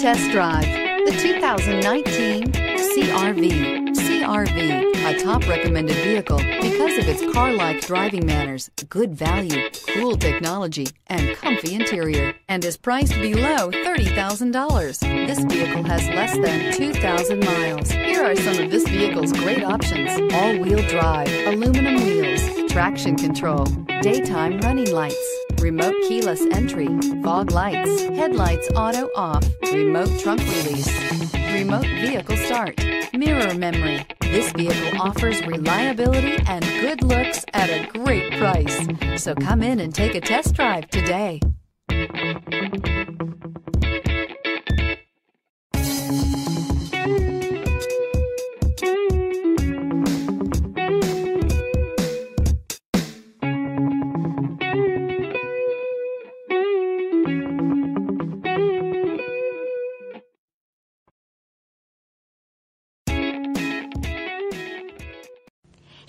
test drive the 2019 CR-V. A top recommended vehicle because of its car-like driving manners, good value, cool technology, and comfy interior, and is priced below $30,000. This vehicle has less than 2,000 miles. Here are some of this vehicle's great options: all-wheel drive, aluminum wheels, traction control, daytime running lights, remote keyless entry, fog lights, headlights auto off, remote trunk release, remote vehicle start, mirror memory. This vehicle offers reliability and good looks at a great price. So come in and take a test drive today.